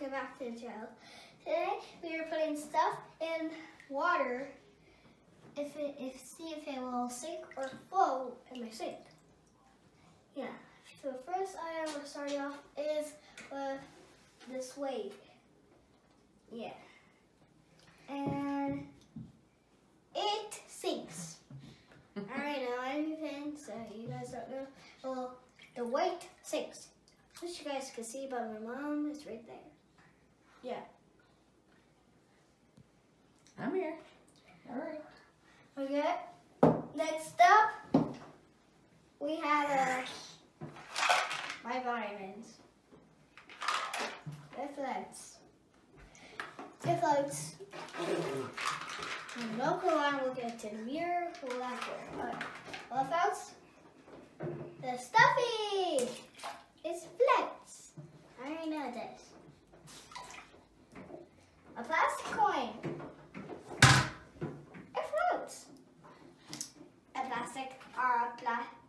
Welcome back to the channel. Today we are putting stuff in water see if it will sink or float in my sink. Yeah. So the first item we're starting off is with this wave. Yeah. And it sinks. Alright, now I'm moving so you guys don't know. Well, the white sinks. Which you guys can see by my mom is right there. Yeah. I'm here. Alright. Okay. Next up, we have my vitamins. It floats. It floats. No color, we'll get to mirror black. Alright. Well, folks, the stuffy! It's flex. I already know this. A plastic coin. It floats.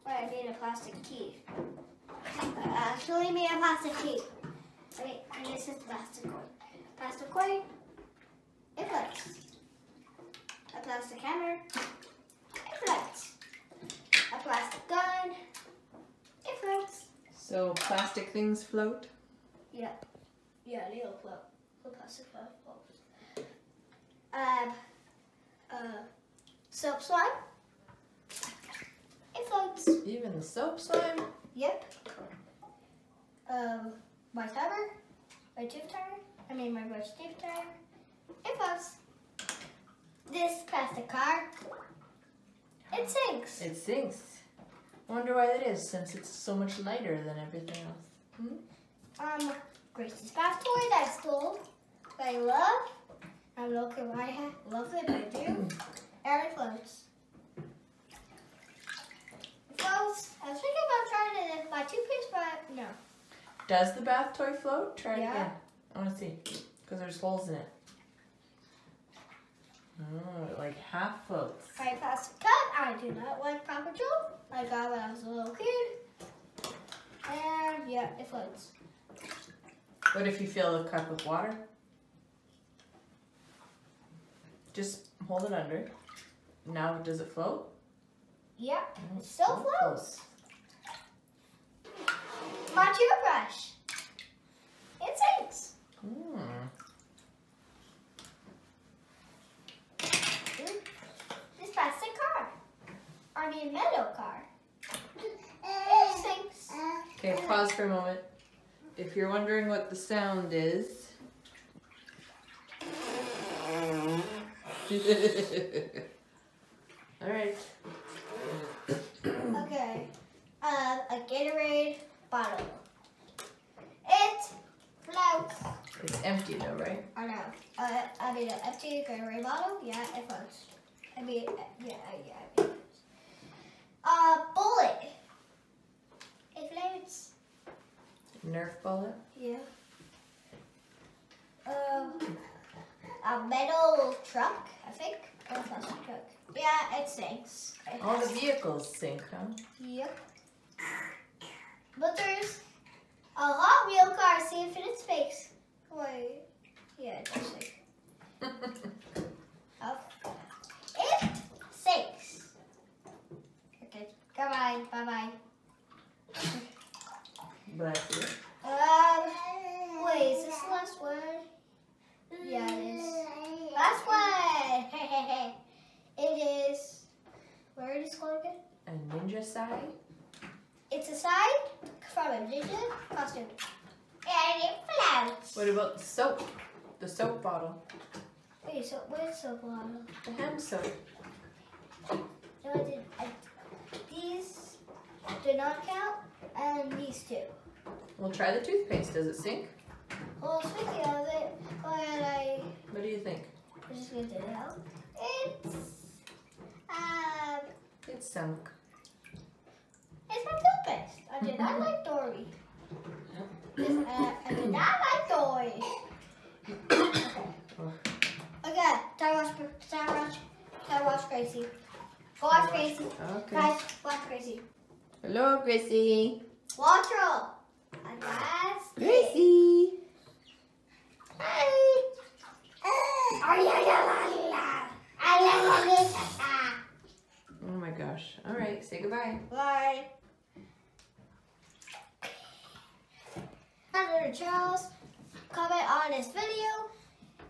I made a plastic key. I actually made a plastic key. Okay, and this is plastic coin. Plastic coin. It floats. A plastic hammer. It floats. A plastic gun. It floats. So plastic things float? Yeah. Yeah, they all float. The plastic floats. Soap slime? It floats. Even the soap slime? Yep. My cover? My tube tire? My brush tube tire? It floats. This plastic car? It sinks. It sinks. I wonder why that is, since it's so much lighter than everything else. Gracie's bath toy that I stole, that I love. I'm not sure why I love it, but I do. And it floats. It floats. I was thinking about trying it in my toothpaste, but no. Does the bath toy float? Try it again. I want to see, because there's holes in it. Oh, it like half floats. I passed a cup. I do not like Paw Patrol. I got it when I was a little kid. And yeah, it floats. What if you fill a cup with water? Just hold it under. Now, does it float? Yeah, it still floats. My toothbrush. It sinks. Metal car. It sinks. Okay, pause for a moment. If you're wondering what the sound is, all right. Okay, a Gatorade bottle. It floats. It's empty though, right? Oh no. An empty Gatorade bottle. Yeah, it floats. Yeah. A bullet. It floats. Nerf bullet? Yeah. A metal truck, I think. Or a plastic truck. Yeah, it sinks. All the vehicles sink, huh? Yep. But there's a Hot Wheel car. See if it sinks. Wait. Yeah, it does sink. It sinks. Goodbye, bye-bye. Wait, is this the last one? Yeah, it is. Last one! It is, where is it called again? A ninja side? It's a side from a ninja costume. And it floats. What about the soap? The soap bottle. Wait, so what is soap bottle? The hand soap. No, I didn't. These do not count, and these two. We'll try the toothpaste. Does it sink? Well, speaking of it, what do you think? We're just going to do it out. It's sunk. It's my toothpaste. I did not like Dory. I did not like Dory. Okay, time watch Gracie. Watch Gracie. Okay. Guys, watch Gracie. Hello, Gracie. Watch her. Gracie. honest video.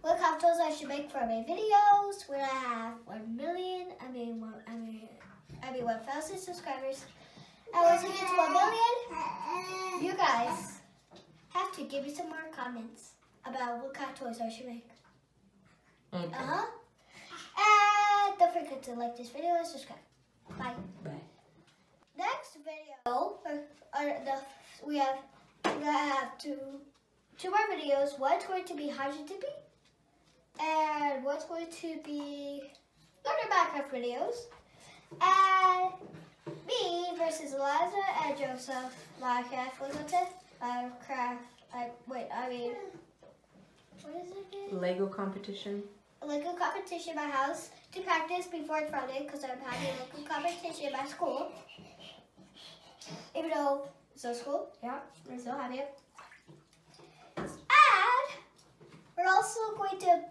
What kind of tools I should make for my videos when I have 1,000 subscribers. And once I get to 1,000,000, you guys have to give me some more comments about what kind of toys I should make. Okay. And don't forget to like this video and subscribe. Bye. Bye. Next video, we have two more videos. One's going to be Hydro Dippy, and one's going to be learning Minecraft videos. And me versus Eliza and Joseph Minecraft. What is it again? Lego competition. A Lego competition in my house to practice before it's Friday because I'm having a Lego competition in my school. Even though it's no school, yeah, I'm still having it. And we're also going to, in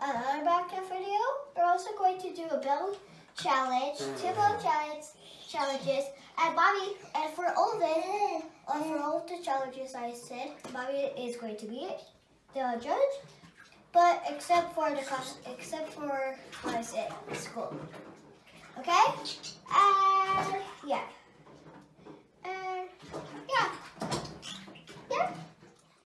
another Minecraft video, we're also going to do a build challenge, two build challenges, and Bobby, and for all the challenges I said, Bobby is going to be the judge, but except for when I sit at school, okay? And yeah.